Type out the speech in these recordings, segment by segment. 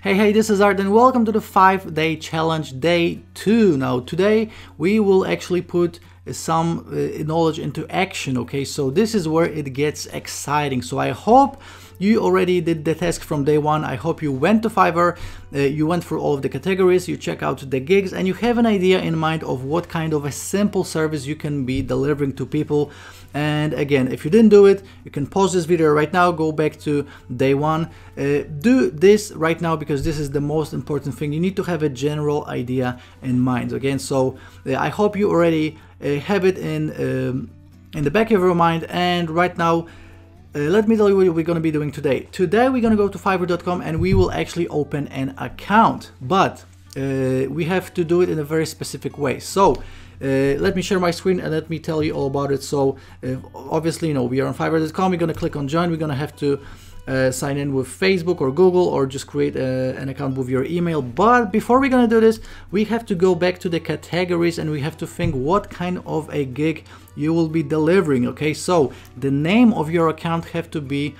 Hey, this is Art and welcome to the 5-day challenge, day 2. Now today we will actually put some knowledge into action, okay? So this is where it gets exciting. So I hope you already did the task from day 1. I hope you went to Fiverr, you went through all of the categories, you check out the gigs, and you have an idea in mind of what kind of a simple service you can be delivering to people. And again, if you didn't do it, you can pause this video right now, go back to day 1. Do this right now because this is the most important thing. You need to have a general idea in mind. Again, so I hope you already have it in the back of your mind. And right now, let me tell you what we're going to be doing today. Today we're going to go to Fiverr.com and we will actually open an account, but we have to do it in a very specific way. So let me share my screen and let me tell you all about it. So obviously, you know, we are on Fiverr.com, we're going to click on join, we're going to have to sign in with Facebook or Google, or just create an account with your email. But before we're gonna do this, we have to go back to the categories and we have to think what kind of a gig you will be delivering, okay? So the name of your account have to be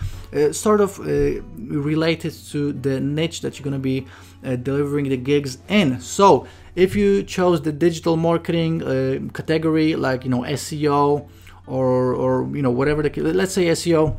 sort of related to the niche that you're gonna be delivering the gigs in. So if you chose the digital marketing category, like, you know, SEO or you know, whatever, let's say SEO,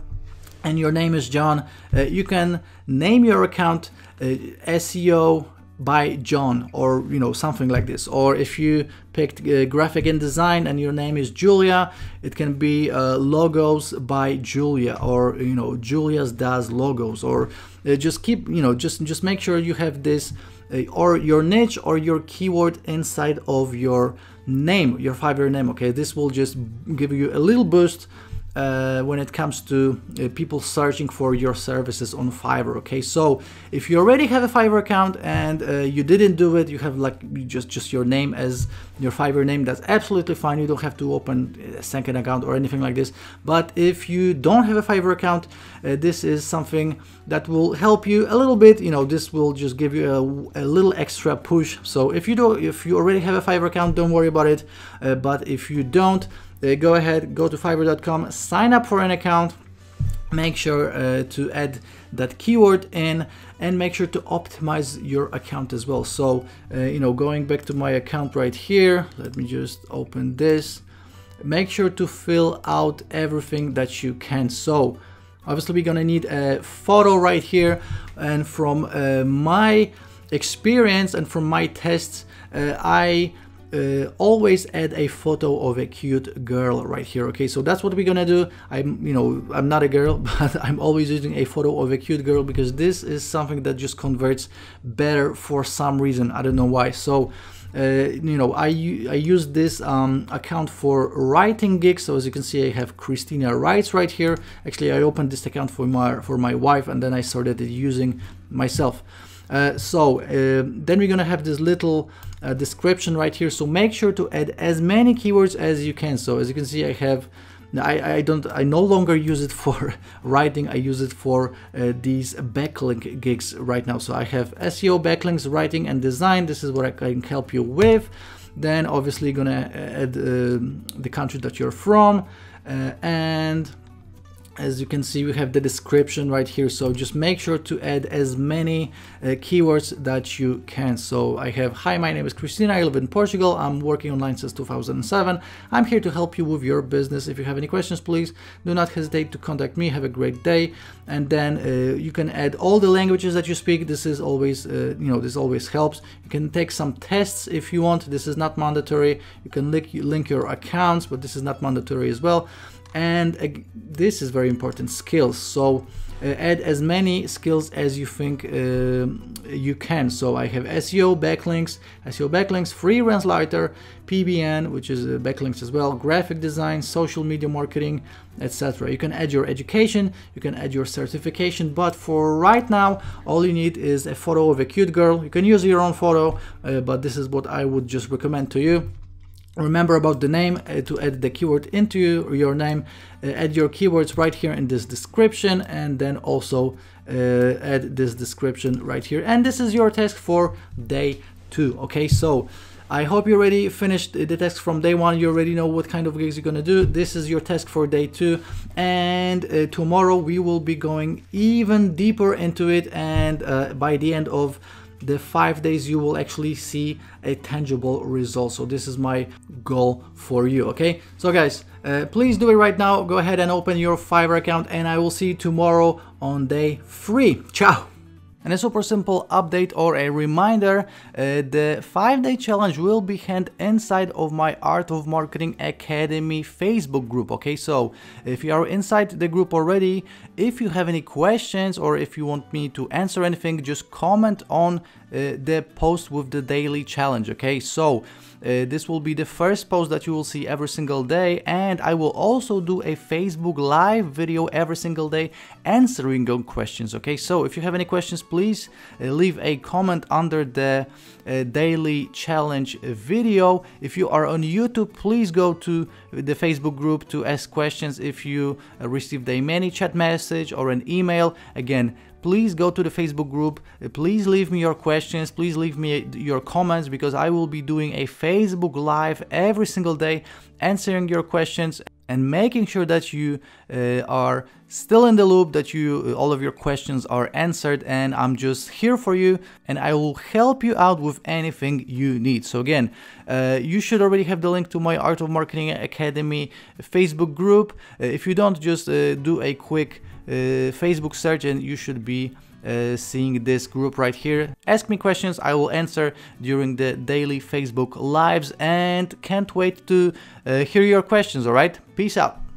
and your name is John, you can name your account SEO by John, or, you know, something like this. Or if you picked graphic and design and your name is Julia, it can be logos by Julia, or, you know, Julia's does logos, or just keep, you know, just make sure you have this or your niche or your keyword inside of your name, your Fiverr name, okay? This will just give you a little boost when it comes to people searching for your services on Fiverr, okay? So if you already have a Fiverr account and you didn't do it, you have like just your name as your Fiverr name, that's absolutely fine. You don't have to open a second account or anything like this. But if you don't have a Fiverr account, this is something that will help you a little bit. You know, this will just give you a little extra push. So if you already have a Fiverr account, don't worry about it. But if you don't, go ahead, go to Fiverr.com, sign up for an account, make sure to add that keyword in, and make sure to optimize your account as well. So, you know, going back to my account right here, let me just open this. Make sure to fill out everything that you can. So, obviously, we're gonna need a photo right here, and from my experience and from my tests, I always add a photo of a cute girl right here, okay? So that's what we're gonna do. I'm not a girl, but I'm always using a photo of a cute girl because this is something that just converts better for some reason. I don't know why. So you know, I use this account for writing gigs. So as you can see, I have Christina Writes right here. Actually, I opened this account for my wife, and then I started using myself. Then we're gonna have this little description right here. So make sure to add as many keywords as you can. So as you can see, I no longer use it for writing. I use it for these backlink gigs right now. So I have SEO, backlinks, writing, and design. This is what I can help you with. Then obviously gonna add the country that you're from, and as you can see, we have the description right here. So just make sure to add as many keywords that you can. So I have, hi, my name is Christina, I live in Portugal, I'm working online since 2007. I'm here to help you with your business. If you have any questions, please do not hesitate to contact me. Have a great day. And then you can add all the languages that you speak. This is always, you know, this always helps. You can take some tests if you want. This is not mandatory. You can link your accounts, but this is not mandatory as well. And this is very important, skills. So add as many skills as you think you can. So I have SEO backlinks, freelance writer, PBN, which is backlinks as well, graphic design, social media marketing, etc. You can add your education, you can add your certification, but for right now, all you need is a photo of a cute girl. You can use your own photo, but this is what I would just recommend to you. Remember about the name, to add the keyword into your name, add your keywords right here in this description, and then also add this description right here. And this is your task for day 2, okay? So I hope you already finished the test from day one. You already know what kind of gigs you're gonna do. This is your test for day two, and tomorrow we will be going even deeper into it, and by the end of the 5 days you will actually see a tangible result. So this is my goal for you. Okay, so guys, please do it right now. Go ahead and open your Fiverr account, and I will see you tomorrow on day three. Ciao. And a super simple update or a reminder, the 5-day challenge will be held inside of my Art of Marketing Academy Facebook group, okay? So if you are inside the group already, if you have any questions or if you want me to answer anything, just comment on the post with the daily challenge, okay? So this will be the first post that you will see every single day, and I will also do a Facebook live video every single day answering your questions, okay? So if you have any questions, please leave a comment under the daily challenge video. If you are on YouTube, please go to the Facebook group to ask questions. If you received a ManyChat message or an email, again, please go to the Facebook group, please leave me your questions, please leave me your comments, because I will be doing a Facebook live every single day answering your questions and making sure that you are still in the loop, that you all of your questions are answered, and I'm just here for you, and I will help you out with anything you need. So again, you should already have the link to my Art of Marketing Academy Facebook group. If you don't, just do a quick Facebook search and you should be seeing this group right here. Ask me questions, I will answer during the daily Facebook lives, and can't wait to hear your questions. All right, peace out.